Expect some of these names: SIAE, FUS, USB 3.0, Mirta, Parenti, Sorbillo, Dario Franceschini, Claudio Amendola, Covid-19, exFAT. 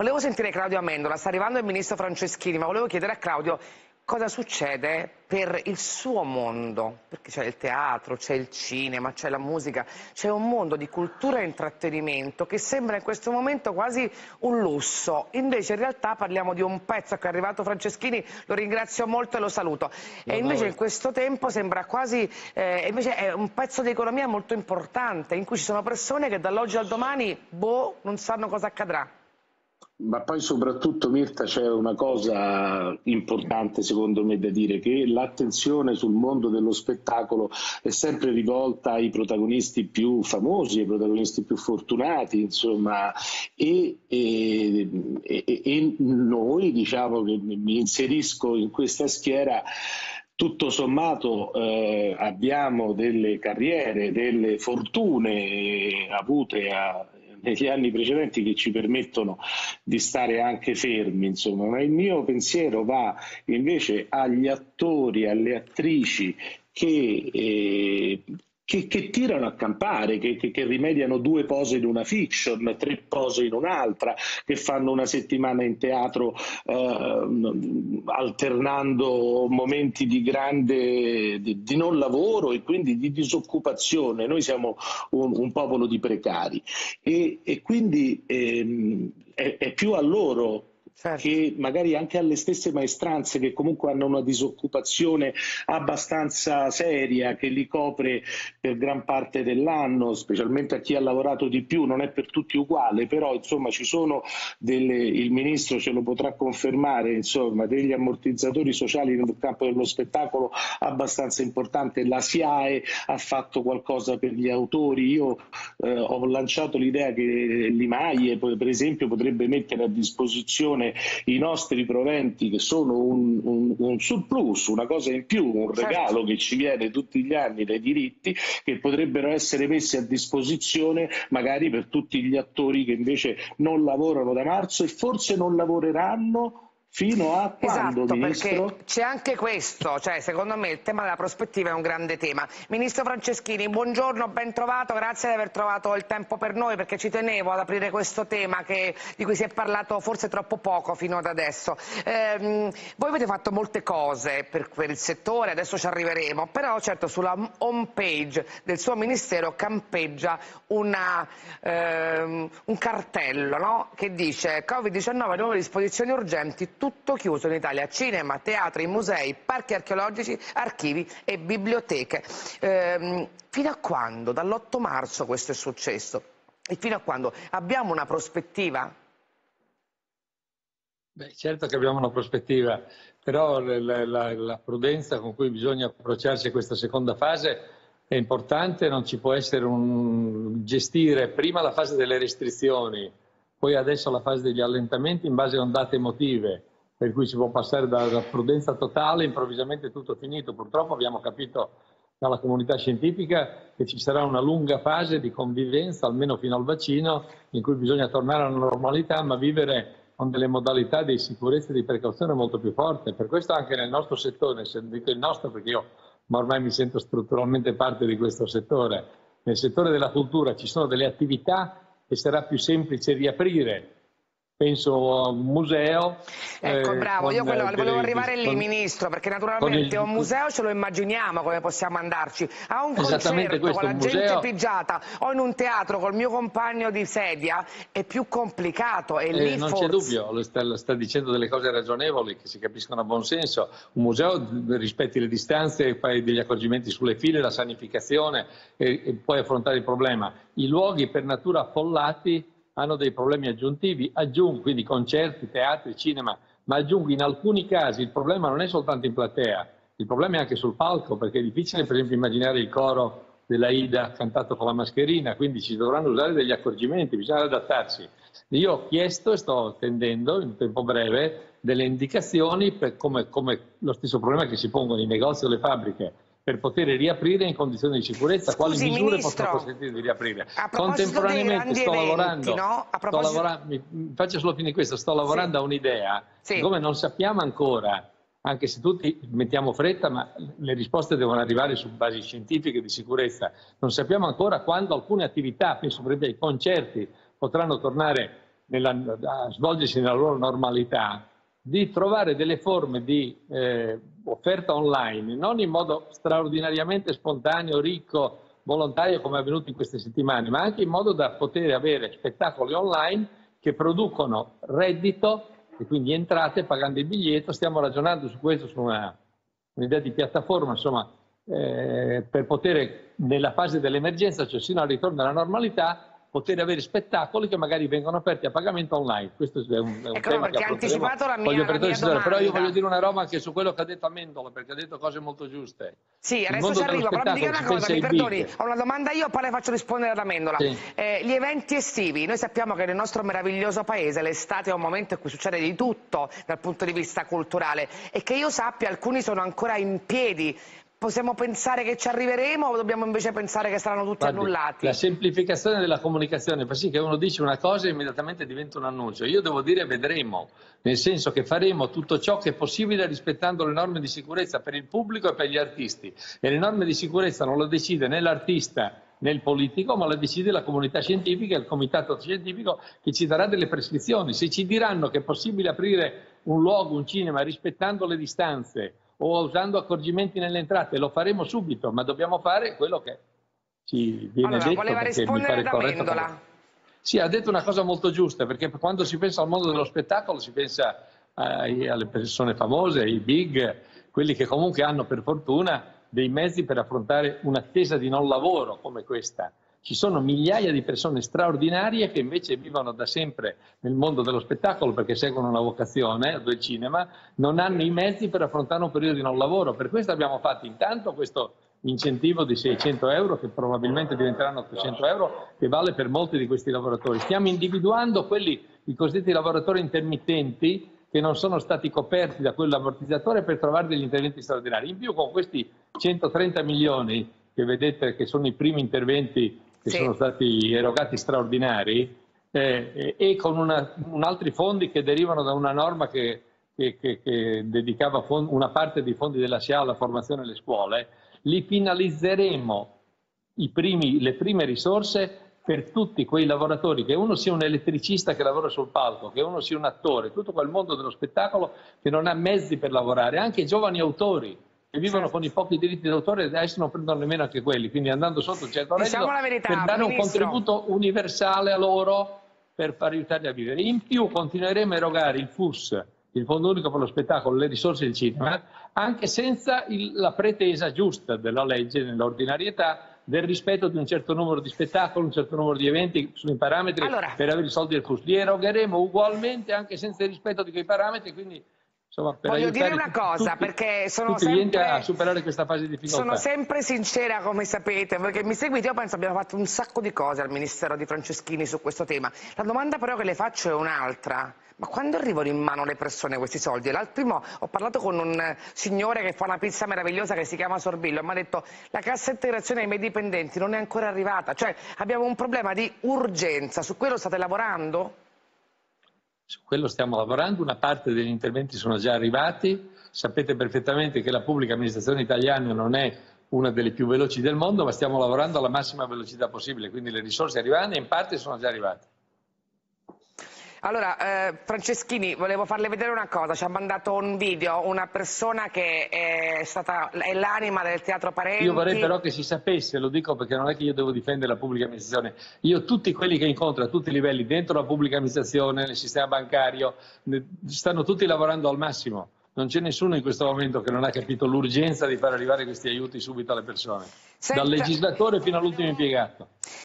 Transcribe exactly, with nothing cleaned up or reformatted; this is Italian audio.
Volevo sentire Claudio Amendola, sta arrivando il ministro Franceschini, ma volevo chiedere a Claudio cosa succede per il suo mondo, perché c'è il teatro, c'è il cinema, c'è la musica, c'è un mondo di cultura e intrattenimento che sembra in questo momento quasi un lusso, invece in realtà parliamo di un pezzo che è arrivato Franceschini, lo ringrazio molto e lo saluto, e invece in questo tempo sembra quasi, eh, invece è un pezzo di economia molto importante in cui ci sono persone che dall'oggi al domani, boh, non sanno cosa accadrà. Ma poi soprattutto, Mirta, c'è una cosa importante secondo me da dire, che l'attenzione sul mondo dello spettacolo è sempre rivolta ai protagonisti più famosi, ai protagonisti più fortunati, insomma, e, e, e, e noi, diciamo, che mi inserisco in questa schiera, tutto sommato eh, abbiamo delle carriere, delle fortune avute a negli anni precedenti che ci permettono di stare anche fermi, insomma, ma il mio pensiero va invece agli attori, alle attrici che, eh, che, che tirano a campare, che, che, che rimediano due pose in una fiction, tre pose in un'altra, che fanno una settimana in teatro eh, alternando momenti di grande di, di non lavoro e quindi di disoccupazione. Noi siamo un, un popolo di precari e, e quindi eh, è, è più a loro, certo, che magari anche alle stesse maestranze che comunque hanno una disoccupazione abbastanza seria che li copre per gran parte dell'anno, specialmente a chi ha lavorato di più, non è per tutti uguale, però insomma ci sono delle, il ministro ce lo potrà confermare, insomma, degli ammortizzatori sociali nel campo dello spettacolo abbastanza importante. La SIAE ha fatto qualcosa per gli autori, io eh, ho lanciato l'idea che l'IMAIE per esempio potrebbe mettere a disposizione i nostri proventi, che sono un, un, un surplus, una cosa in più, un regalo che ci viene tutti gli anni dai diritti, che potrebbero essere messi a disposizione magari per tutti gli attori che invece non lavorano da marzo e forse non lavoreranno fino a quando, esatto, ministro? Perché c'è anche questo, cioè secondo me il tema della prospettiva è un grande tema. Ministro Franceschini, buongiorno, ben trovato, grazie di aver trovato il tempo per noi, perché ci tenevo ad aprire questo tema che, di cui si è parlato forse troppo poco fino ad adesso. Eh, voi avete fatto molte cose per, per il settore, adesso ci arriveremo, però certo sulla home page del suo ministero campeggia una, ehm, un cartello, no? Che dice Covid diciannove, nuove disposizioni urgenti, tutto chiuso in Italia, cinema, teatri, musei, parchi archeologici, archivi e biblioteche. Ehm, fino a quando? Dall'otto marzo questo è successo. E fino a quando? Abbiamo una prospettiva? Beh, certo che abbiamo una prospettiva, però la, la, la prudenza con cui bisogna approcciarsi a questa seconda fase è importante, non ci può essere un gestire prima la fase delle restrizioni, poi adesso la fase degli allentamenti in base a ondate emotive, per cui si può passare dalla prudenza totale, improvvisamente tutto finito. Purtroppo abbiamo capito dalla comunità scientifica che ci sarà una lunga fase di convivenza, almeno fino al vaccino, in cui bisogna tornare alla normalità, ma vivere con delle modalità di sicurezza e di precauzione molto più forte. Per questo anche nel nostro settore, se dico il nostro perché io ma ormai mi sento strutturalmente parte di questo settore, nel settore della cultura ci sono delle attività che sarà più semplice riaprire, penso a un museo. Ecco, eh, bravo, io quello, delle, volevo arrivare lì, con, Ministro, perché naturalmente il, un museo ce lo immaginiamo come possiamo andarci, a un concerto questo, con la museo, gente pigiata, o in un teatro col mio compagno di sedia è più complicato. E eh, lì non forse... c'è dubbio, lo sta, lo sta dicendo delle cose ragionevoli che si capiscono a buon senso. Un museo rispetti le distanze, fai degli accorgimenti sulle file, la sanificazione e, e puoi affrontare il problema. I luoghi per natura affollati hanno dei problemi aggiuntivi, aggiungo quindi concerti, teatri, cinema, ma aggiungo in alcuni casi il problema non è soltanto in platea, il problema è anche sul palco, perché è difficile per esempio immaginare il coro dell'Aida cantato con la mascherina, quindi ci dovranno usare degli accorgimenti, bisogna adattarsi. Io ho chiesto e sto attendendo in tempo breve delle indicazioni per come, come lo stesso problema che si pongono i negozi o le fabbriche, per poter riaprire in condizioni di sicurezza. Scusi, quali misure Ministro, possono consentire di riaprire? Contemporaneamente sto eventi, lavorando, no? a proposito... sto lavorando mi, mi faccio solo finire questo, sto lavorando sì. a un'idea, sì. come non sappiamo ancora, anche se tutti mettiamo fretta, ma le risposte devono arrivare su basi scientifiche di sicurezza, non sappiamo ancora quando alcune attività, penso per esempio ai concerti, potranno tornare nella, a svolgersi nella loro normalità, di trovare delle forme di eh, offerta online, non in modo straordinariamente spontaneo, ricco, volontario come è avvenuto in queste settimane, ma anche in modo da poter avere spettacoli online che producono reddito e quindi entrate pagando il biglietto. Stiamo ragionando su questo, su un'idea di piattaforma, insomma, eh, per poter nella fase dell'emergenza, cioè sino al ritorno alla normalità, poter avere spettacoli che magari vengono aperti a pagamento online. Questo è un, è un ecco, tema che ha anticipato la mia, la mia domanda. Però io voglio dire una roba anche su quello che ha detto Amendola, perché ha detto cose molto giuste. Sì, adesso ci arrivo, però mi dica una cosa, mi perdoni, ho una domanda io, poi le faccio rispondere ad Amendola. Sì. Eh, gli eventi estivi, noi sappiamo che nel nostro meraviglioso paese l'estate è un momento in cui succede di tutto dal punto di vista culturale, e che io sappia alcuni sono ancora in piedi. Possiamo pensare che ci arriveremo o dobbiamo invece pensare che saranno tutti Guardi, annullati? La semplificazione della comunicazione fa sì che uno dice una cosa e immediatamente diventa un annuncio. Io devo dire vedremo, nel senso che faremo tutto ciò che è possibile rispettando le norme di sicurezza per il pubblico e per gli artisti. E le norme di sicurezza non le decide né l'artista né il politico, ma le decide la comunità scientifica, il comitato scientifico, che ci darà delle prescrizioni. Se ci diranno che è possibile aprire un luogo, un cinema, rispettando le distanze, o usando accorgimenti nelle entrate, lo faremo subito, ma dobbiamo fare quello che ci viene allora, detto. Voleva rispondere ad Amendola. Sì, ha detto una cosa molto giusta, perché quando si pensa al mondo dello spettacolo si pensa ai, alle persone famose, ai big, quelli che comunque hanno per fortuna dei mezzi per affrontare un'attesa di non lavoro come questa. Ci sono migliaia di persone straordinarie che invece vivono da sempre nel mondo dello spettacolo perché seguono una vocazione, del cinema, non hanno i mezzi per affrontare un periodo di non lavoro. Per questo abbiamo fatto intanto questo incentivo di seicento euro, che probabilmente diventeranno ottocento euro, che vale per molti di questi lavoratori. Stiamo individuando quelli, i cosiddetti lavoratori intermittenti, che non sono stati coperti da quell'ammortizzatore, per trovare degli interventi straordinari. In più, con questi centotrenta milioni che vedete che sono i primi interventi che sì. sono stati erogati straordinari, eh, e con una, un altri fondi che derivano da una norma che, che, che, che dedicava fond- una parte dei fondi della S I A E alla formazione delle scuole, li finalizzeremo i primi, le prime risorse per tutti quei lavoratori, che uno sia un elettricista che lavora sul palco, che uno sia un attore, tutto quel mondo dello spettacolo che non ha mezzi per lavorare, anche i giovani autori, che vivono certo. con i pochi diritti d'autore, e adesso non prendono nemmeno anche quelli, quindi andando sotto il certo reddito, diciamo la verità, per dare un ministro. contributo universale a loro, per far aiutarli a vivere. In più continueremo a erogare il F U S, il Fondo Unico per lo Spettacolo, le risorse del cinema, anche senza il, la pretesa giusta della legge, nell'ordinarietà, del rispetto di un certo numero di spettacoli, un certo numero di eventi, sui parametri allora. per avere i soldi del F U S. Li erogheremo ugualmente anche senza il rispetto di quei parametri, quindi... Insomma, per voglio dire una cosa, tutti, perché sono sempre, a superare questa fase di difficoltà. Sono sempre sincera, come sapete, perché mi seguite, io penso abbiamo fatto un sacco di cose al Ministero di Franceschini su questo tema. La domanda però che le faccio è un'altra. Ma quando arrivano in mano le persone questi soldi? L'altro primo ho parlato con un signore che fa una pizza meravigliosa che si chiama Sorbillo e mi ha detto la cassa integrazione ai miei dipendenti non è ancora arrivata, cioè abbiamo un problema di urgenza, su quello state lavorando? Su quello stiamo lavorando, una parte degli interventi sono già arrivati, sapete perfettamente che la pubblica amministrazione italiana non è una delle più veloci del mondo, ma stiamo lavorando alla massima velocità possibile, quindi le risorse arrivano e in parte sono già arrivate. Allora, eh, Franceschini, volevo farle vedere una cosa, ci ha mandato un video, una persona che è stata è l'anima del teatro Parenti. Io vorrei però che si sapesse, lo dico perché non è che io devo difendere la pubblica amministrazione, io tutti quelli che incontro a tutti i livelli, dentro la pubblica amministrazione, nel sistema bancario, stanno tutti lavorando al massimo, non c'è nessuno in questo momento che non ha capito l'urgenza di far arrivare questi aiuti subito alle persone, Senta... dal legislatore fino all'ultimo impiegato.